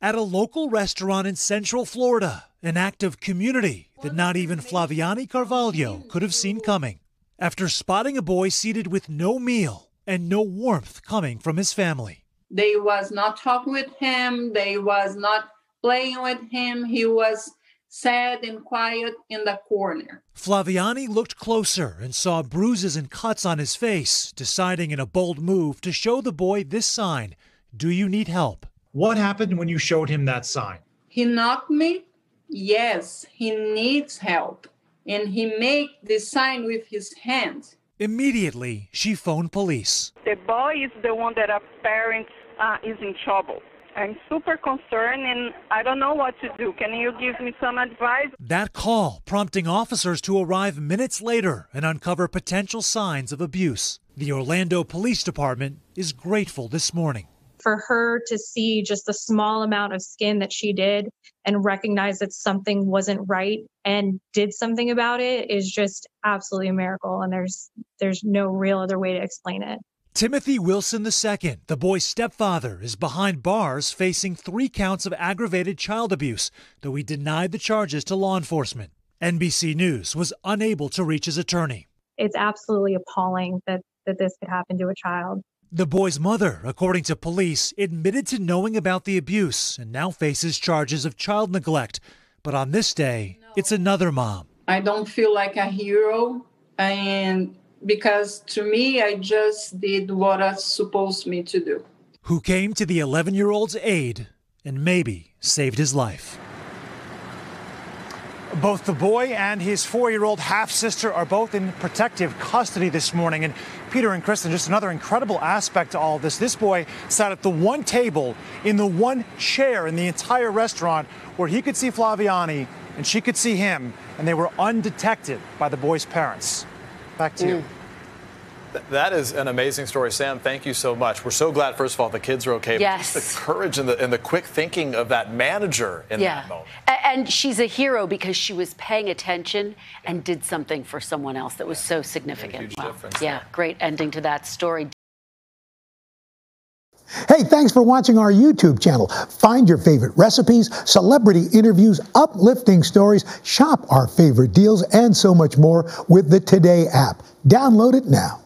at a local restaurant in central Florida, an act of community that not even Flaviane Carvalho could have seen coming, after spotting a boy seated with no meal and no warmth coming from his family. They was not talking with him. They was not playing with him. He was sad and quiet in the corner. Flaviane looked closer and saw bruises and cuts on his face, deciding in a bold move to show the boy this sign, "Do you need help?" What happened when you showed him that sign? He knocked me. Yes, he needs help. And he made the sign with his hand. Immediately, she phoned police. The boy is the one that our parents is in trouble. I'm super concerned and I don't know what to do. Can you give me some advice? That call prompting officers to arrive minutes later and uncover potential signs of abuse. The Orlando Police Department is grateful this morning. For her to see just the small amount of skin that she did and recognize that something wasn't right and did something about it is just absolutely a miracle, and there's no real other way to explain it. Timothy Wilson II, the boy's stepfather, is behind bars facing 3 counts of aggravated child abuse, though he denied the charges to law enforcement. NBC News was unable to reach his attorney. It's absolutely appalling that this could happen to a child. The boy's mother, according to police, admitted to knowing about the abuse and now faces charges of child neglect. But on this day, it's another mom. I don't feel like a hero, and because to me, I just did what I supposed me to do. Who came to the 11-year-old's aid and maybe saved his life. Both the boy and his 4-year-old half-sister are both in protective custody this morning. And Peter and Kristen, just another incredible aspect to all of this. This boy sat at the one table in the one chair in the entire restaurant where he could see Flaviane and she could see him, and they were undetected by the boy's parents. Back to you. That is an amazing story, Sam. Thank you so much. We're so glad, first of all, the kids are okay. Yes. But just the courage and the quick thinking of that manager in that moment. And she's a hero because she was paying attention and did something for someone else that was so significant. Huge difference. Yeah, great ending to that story. Hey, thanks for watching our YouTube channel. Find your favorite recipes, celebrity interviews, uplifting stories, shop our favorite deals, and so much more with the Today app. Download it now.